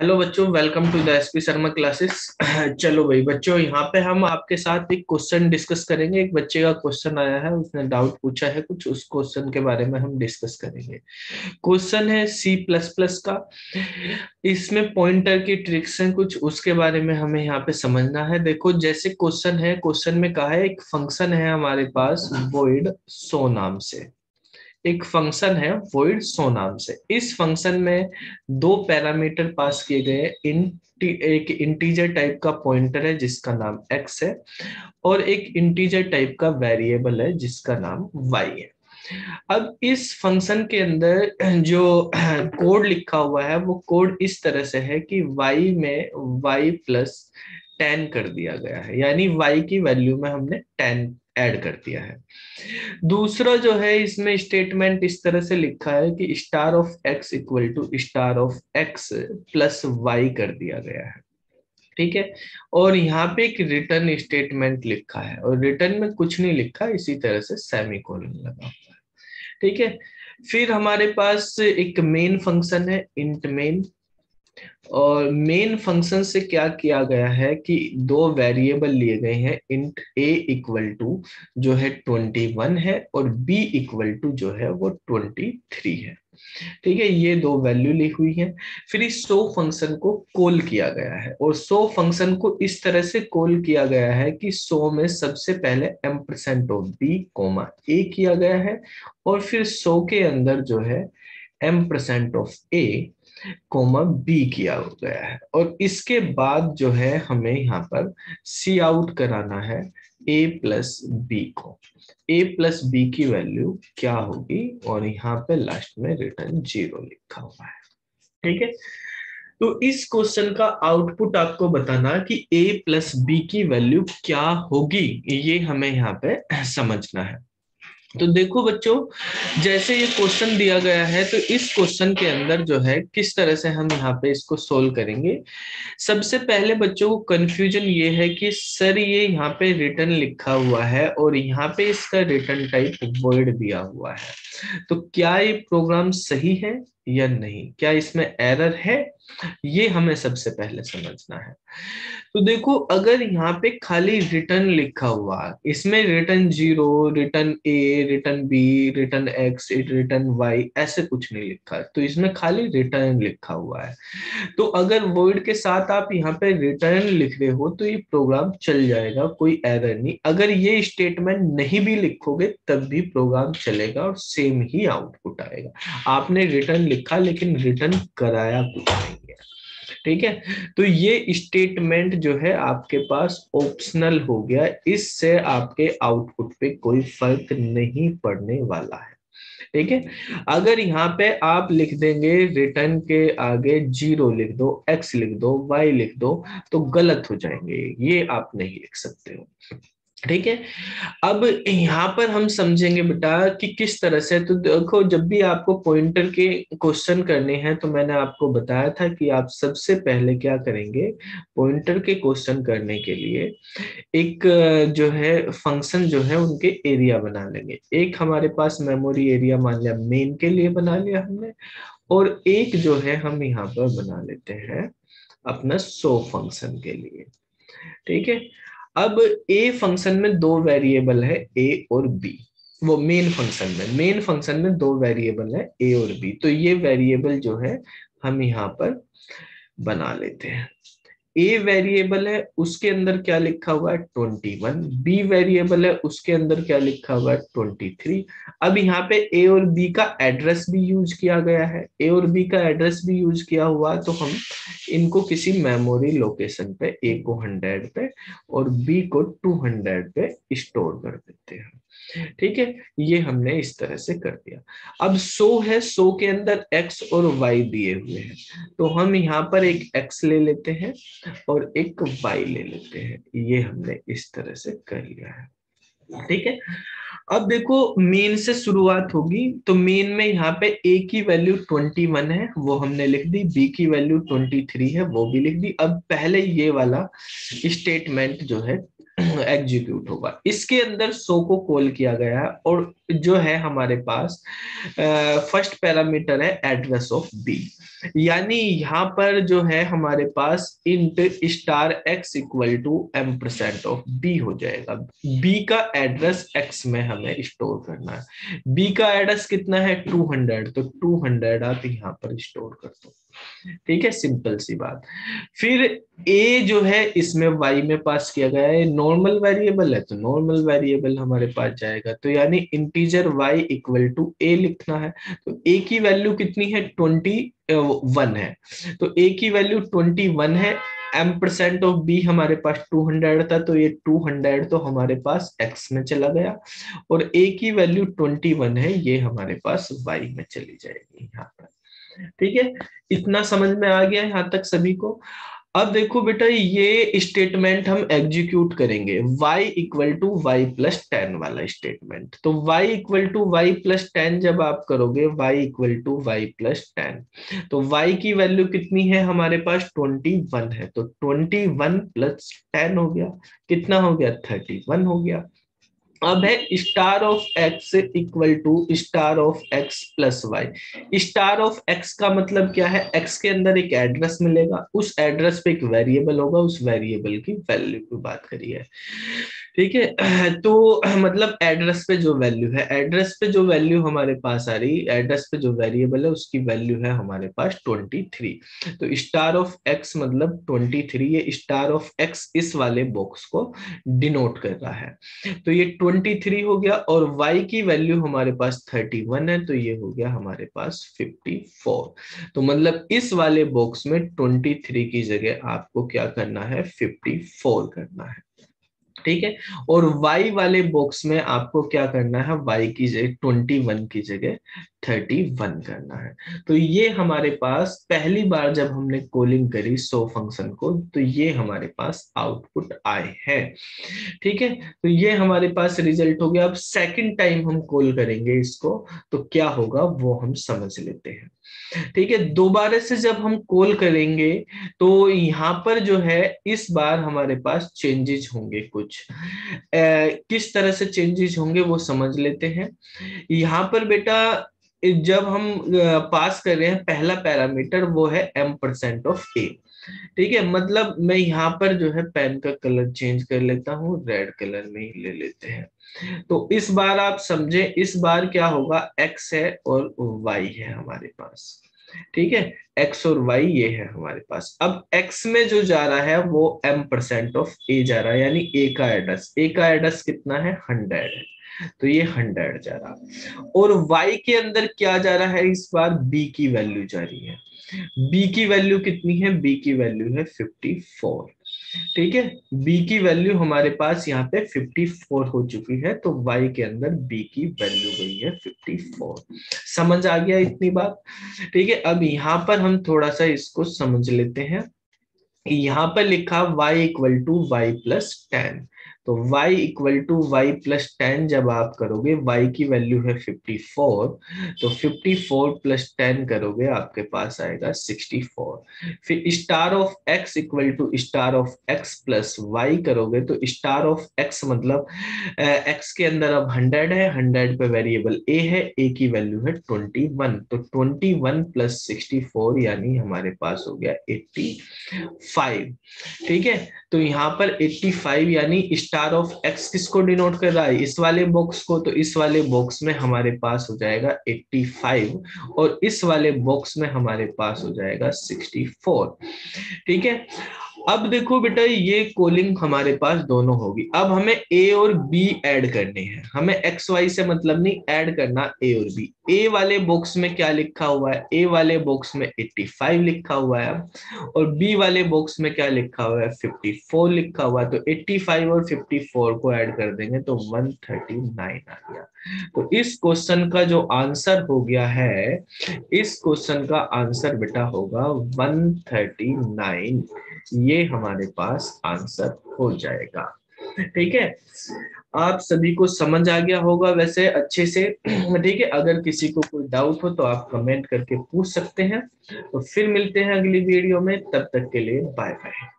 Hello बच्चों, welcome to the S P Sharma classes. चलो भाई बच्चों, यहाँ पे हम आपके साथ एक क्वेश्चन डिस्कस करेंगे। एक बच्चे का क्वेश्चन आया है, उसने डाउट पूछा है कुछ, उस क्वेश्चन के बारे में हम डिस्कस करेंगे। क्वेश्चन है C++ का, इसमें पॉइंटर की ट्रिक्स हैं कुछ, उसके बारे में हमें यहाँ पे समझना है। देखो जैसे क्वेश्चन है, क्वेश्चन में कहा है एक फंक्शन है हमारे पास void so नाम से, एक फंक्शन है void so नाम से। इस फंक्शन में दो पैरामीटर पास किए गए, एक इंटीजर टाइप का पॉइंटर है जिसका नाम x है और एक इंटीजर टाइप का वेरिएबल है जिसका नाम y है। अब इस फंक्शन के अंदर जो कोड लिखा हुआ है वो कोड इस तरह से है कि y में y प्लस 10 कर दिया गया है, यानी y की वैल्यू में हमने 10 ऐड कर दिया है। दूसरा जो है इसमें स्टेटमेंट इस तरह से लिखा है कि star of x equal to star of x plus y कर दिया गया है, ठीक है। और यहाँ पे एक रिटर्न स्टेटमेंट लिखा है और रिटर्न में कुछ नहीं लिखा, इसी तरह से सेमीकोलन लगा हुआ है, ठीक है। फिर हमारे पास एक मेन फंक्शन है इंट मेन, और मेन फंक्शन से क्या किया गया है कि दो वेरिएबल लिए गए हैं, इंट a इक्वल टू जो है 21 है और b इक्वल टू जो है वो 23 है, ठीक है। ये दो वैल्यू ली हुई है। फिर इस सो फंक्शन को कॉल किया गया है और सो फंक्शन को इस तरह से कॉल किया गया है कि सो में सबसे पहले ampersand of b comma a किया गया है और फिर सो के अंदर जो है ampersand of a comma b किया हो गया है। और इसके बाद जो है हमें यहाँ पर सी आउट कराना है ए प्लस बी को, ए प्लस बी की वैल्यू क्या होगी, और यहाँ पे लास्ट में रिटर्न 0 लिखा हुआ है, ठीक है। तो इस क्वेश्चन का आउटपुट आपको बताना कि ए प्लस बी की वैल्यू क्या होगी, ये हमें यहाँ पे समझना है। तो देखो बच्चों, जैसे ये क्वेश्चन दिया गया है तो इस क्वेश्चन के अंदर जो है किस तरह से हम यहाँ पे इसको सोल्व करेंगे। सबसे पहले बच्चों को कंफ्यूजन ये है कि सर ये यहाँ पे रिटर्न लिखा हुआ है और यहाँ पे इसका रिटर्न टाइप void दिया हुआ है, तो क्या ये प्रोग्राम सही है या नहीं, क्या इसमें एरर है, ये हमें सबसे पहले समझना है। तो देखो अगर यहाँ पे खाली रिटर्न लिखा हुआ, इसमें return 0, return a, return b, return x, return y ऐसे कुछ नहीं लिखा, तो इसमें खाली रिटर्न लिखा हुआ है। तो अगर void के साथ आप यहाँ पे रिटर्न लिख रहे हो तो ये प्रोग्राम चल जाएगा, कोई एरर नहीं। अगर ये स्टेटमेंट नहीं भी लिखोगे तब भी प्रोग्राम चलेगा और सेम ही आउटपुट आएगा। आपने रिटर्न लिखा लेकिन रिटर्न कराया कुछ नहीं, ठीक है। तो ये स्टेटमेंट जो है आपके पास ऑप्शनल हो गया, इससे आपके आउटपुट पे कोई फर्क नहीं पड़ने वाला है, ठीक है। अगर यहाँ पे आप लिख देंगे रिटर्न के आगे 0 लिख दो, x लिख दो, y लिख दो, तो गलत हो जाएंगे, ये आप नहीं लिख सकते हो, ठीक है। अब यहाँ पर हम समझेंगे बेटा कि किस तरह से। तो देखो जब भी आपको पॉइंटर के क्वेश्चन करने हैं तो मैंने आपको बताया था कि आप सबसे पहले क्या करेंगे, पॉइंटर के क्वेश्चन करने के लिए एक जो है फंक्शन जो है उनके एरिया बना लेंगे। एक हमारे पास मेमोरी एरिया मान लिया मेन के लिए बना लिया हमने, और एक जो है हम यहाँ पर बना लेते हैं अपना सो फंक्शन के लिए, ठीक है। अब ए फंक्शन में दो वेरिएबल है ए और बी, वो मेन फंक्शन में, मेन फंक्शन में दो वेरिएबल है ए और बी, तो ये वेरिएबल जो है हम यहाँ पर बना लेते हैं। ए वेरिएबल है, उसके अंदर क्या लिखा हुआ है 21, बी वेरिएबल है, उसके अंदर क्या लिखा हुआ है 23। अब यहाँ पे ए और बी का एड्रेस भी यूज किया गया है, ए और बी का एड्रेस भी यूज किया हुआ, तो हम इनको किसी मेमोरी लोकेशन पे, ए को 100 पे और बी को 200 पे स्टोर कर देते हैं, ठीक है। ये हमने इस तरह से कर दिया। अब सो है, सो के अंदर x और y दिए हुए हैं, तो हम यहाँ पर एक x ले लेते हैं और एक y ले लेते हैं, ये हमने इस तरह से कर लिया है, ठीक है। अब देखो मेन से शुरुआत होगी, तो मेन में यहाँ पे a की वैल्यू 21 है, वो हमने लिख दी, b की वैल्यू 23 है, वो भी लिख दी। अब पहले ये वाला स्टेटमेंट जो है एग्जीक्यूट होगा। इसके अंदर सो को कॉल किया गया है और जो है हमारे पास फर्स्ट पैरामीटर है एड्रेस ऑफ बी, यानी यहाँ पर जो है हमारे पास int star x equal to % of b हो जाएगा। बी का एड्रेस एक्स में हमें स्टोर करना है। बी का एड्रेस कितना है 200, तो 200 आप यहाँ पर स्टोर कर दो, ठीक है, सिंपल सी बात। फिर ए जो है इसमें वाई में पास किया गया है, नॉर्मल वेरिएबल है तो नॉर्मल वेरिएबल हमारे पास जाएगा, तो यानी integer y equal to a लिखना है। तो ए की वैल्यू कितनी है 21 है, तो ए की वैल्यू 21 है। % ऑफ बी हमारे पास 200 था, तो ये 200 तो हमारे पास x में चला गया और a की वैल्यू 21 है, ये हमारे पास y में चली जाएगी यहाँ पर, ठीक है। इतना समझ में आ गया यहाँ तक सभी को। अब देखो बेटा ये स्टेटमेंट हम एग्जीक्यूट करेंगे y इक्वल टू y+10 वाला स्टेटमेंट। तो y इक्वल टू y+10 जब आप करोगे y इक्वल टू y+10, तो y की वैल्यू कितनी है हमारे पास 21 है, तो 21 + 10 हो गया, कितना हो गया 31 हो गया। अब है star of x equal to star of x plus y. Star of x का मतलब क्या है, एक्स के अंदर एक एड्रेस मिलेगा, उस एड्रेस पे एक वेरिएबल होगा, उस वेरिएबल की वैल्यू की बात करी है, ठीक है। तो मतलब एड्रेस पे जो वैल्यू है, एड्रेस पे जो वैल्यू हमारे पास आ रही, एड्रेस पे जो वेरिएबल है उसकी वैल्यू है हमारे पास 23। तो स्टार ऑफ एक्स मतलब 23, ये स्टार ऑफ एक्स इस वाले बॉक्स को डिनोट कर रहा है, तो ये 23 हो गया। और y की वैल्यू हमारे पास 31 है, तो ये हो गया हमारे पास 54। तो मतलब इस वाले बॉक्स में 23 की जगह आपको क्या करना है 54 करना है, ठीक है। और y वाले बॉक्स में आपको क्या करना है, y की जगह 21 की जगह 31 करना है। तो ये हमारे पास पहली बार जब हमने कॉलिंग करी सो फंक्शन को, तो ये हमारे पास आउटपुट आए हैं, ठीक है। तो ये हमारे पास रिजल्ट हो गया। अब सेकंड टाइम हम कॉल करेंगे इसको, तो क्या होगा वो हम समझ लेते हैं, ठीक है। दोबारा से जब हम कॉल करेंगे तो यहाँ पर जो है इस बार हमारे पास चेंजेस होंगे कुछ, किस तरह से चेंजेस होंगे वो समझ लेते हैं। यहाँ पर बेटा जब हम पास कर रहे हैं पहला पैरामीटर वो है % ऑफ ए, ठीक है। मतलब मैं यहाँ पर जो है पेन का कलर चेंज कर लेता हूँ, रेड कलर में ही ले लेते हैं। तो इस बार आप समझे, इस बार क्या होगा x है और y है हमारे पास, ठीक है, x और y ये है हमारे पास। अब x में जो जा रहा है वो % ऑफ a जा रहा है, यानी a का एड्रेस, कितना है 100 है, तो ये 100 जा रहा। और y के अंदर क्या जा रहा है इस बार, b की वैल्यू जा रही है, b की वैल्यू कितनी है, b की वैल्यू है 54, ठीक है। b की वैल्यू हमारे पास यहाँ पे 54 हो चुकी है, तो y के अंदर b की वैल्यू गई है 54। समझ आ गया इतनी बात, ठीक है। अब यहाँ पर हम थोड़ा सा इसको समझ लेते हैं। यहाँ पर लिखा y इक्वल टू y+10, तो y इक्वल टू y+10 जब आप करोगे y की वैल्यू है 54, तो 54 + 10 करोगे आपके पास आएगा 64। फिर star of x equal to star of x plus y करोगे, तो स्टार ऑफ x मतलब x के अंदर अब 100 है, 100 पे वेरिएबल a है, a की वैल्यू है 21, तो 21 + 64 यानी हमारे पास हो गया 85, ठीक है। तो यहाँ पर 85 यानी स्टार ऑफ एक्स किसको डिनोट कर रहा है, इस वाले बॉक्स को, तो इस वाले बॉक्स में हमारे पास हो जाएगा 85 और इस वाले बॉक्स में हमारे पास हो जाएगा 64, ठीक है। अब देखो बेटा ये कॉलिंग हमारे पास दोनों होगी। अब हमें a और b ऐड करने हैं, हमें x y से मतलब नहीं, ऐड करना a और b। a वाले बॉक्स में क्या लिखा हुआ है, a वाले बॉक्स में 85 लिखा हुआ है और b वाले बॉक्स में क्या लिखा हुआ है 54 लिखा हुआ है, तो 85 और 54 को ऐड कर देंगे तो 139 आ गया। तो इस क्वेश्चन का जो आंसर हो गया है, इस क्वेश्चन का आंसर बेटा होगा 139, ये हमारे पास आंसर हो जाएगा, ठीक है। आप सभी को समझ आ गया होगा वैसे अच्छे से, ठीक है। अगर किसी को कोई डाउट हो तो आप कमेंट करके पूछ सकते हैं। तो फिर मिलते हैं अगली वीडियो में, तब तक के लिए बाय बाय।